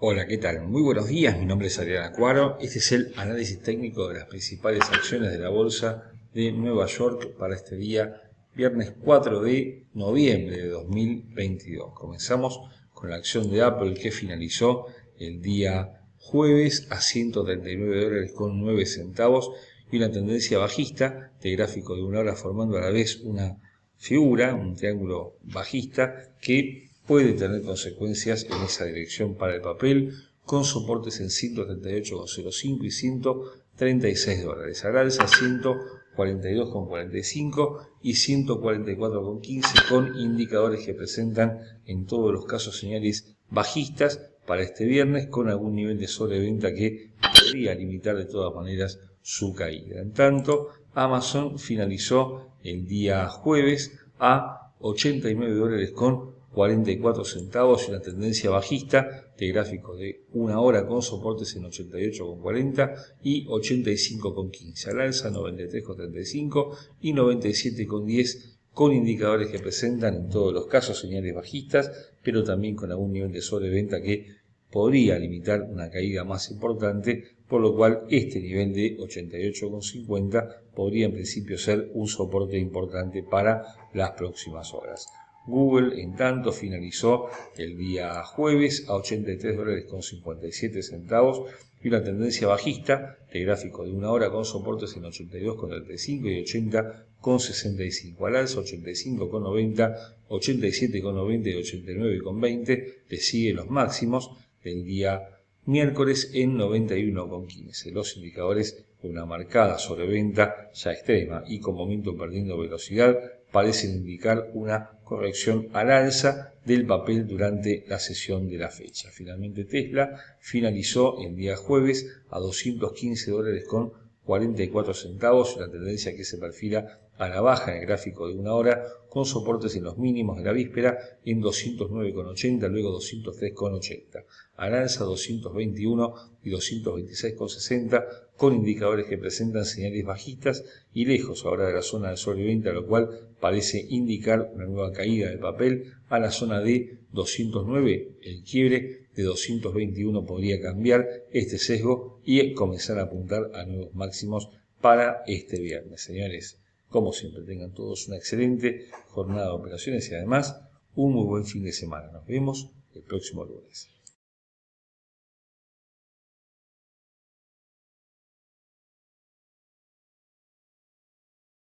Hola, ¿qué tal? Muy buenos días, mi nombre es Adrián Aquaro. Este es el análisis técnico de las principales acciones de la Bolsa de Nueva York para este día, viernes 4 de noviembre de 2022. Comenzamos con la acción de Apple, que finalizó el día jueves a $139.09 y una tendencia bajista de gráfico de una hora, formando a la vez una figura, un triángulo bajista que puede tener consecuencias en esa dirección para el papel, con soportes en 138,05 y $136. Al alza 142,45 y 144,15, con indicadores que presentan en todos los casos señales bajistas para este viernes, con algún nivel de sobreventa que podría limitar de todas maneras su caída. En tanto, Amazon finalizó el día jueves a $89.44 y una tendencia bajista de gráfico de una hora, con soportes en 88,40 y 85,15. Al alza 93,35 y 97,10, con indicadores que presentan en todos los casos señales bajistas, pero también con algún nivel de sobreventa que podría limitar una caída más importante, por lo cual este nivel de 88,50 podría en principio ser un soporte importante para las próximas horas. Google, en tanto, finalizó el día jueves a $83.57 y una tendencia bajista de gráfico de una hora, con soportes en 82,35 y 80,65. Al alza 85,90, 87,90 y 89,20. Le siguen los máximos del día miércoles en 91,15. Los indicadores de una marcada sobreventa ya extrema y con momento perdiendo velocidad parecen indicar una corrección al alza del papel durante la sesión de la fecha. Finalmente, Tesla finalizó el día jueves a $215.44, una tendencia que se perfila a la baja en el gráfico de una hora, con soportes en los mínimos de la víspera en 209,80, luego 203,80. Al alza 221 y 226,60, con indicadores que presentan señales bajistas y lejos ahora de la zona de sobreventa, lo cual parece indicar una nueva caída del papel a la zona de 209. El quiebre de 221 podría cambiar este sesgo y comenzar a apuntar a nuevos máximos para este viernes. Señores, como siempre, tengan todos una excelente jornada de operaciones y además un muy buen fin de semana. Nos vemos el próximo lunes.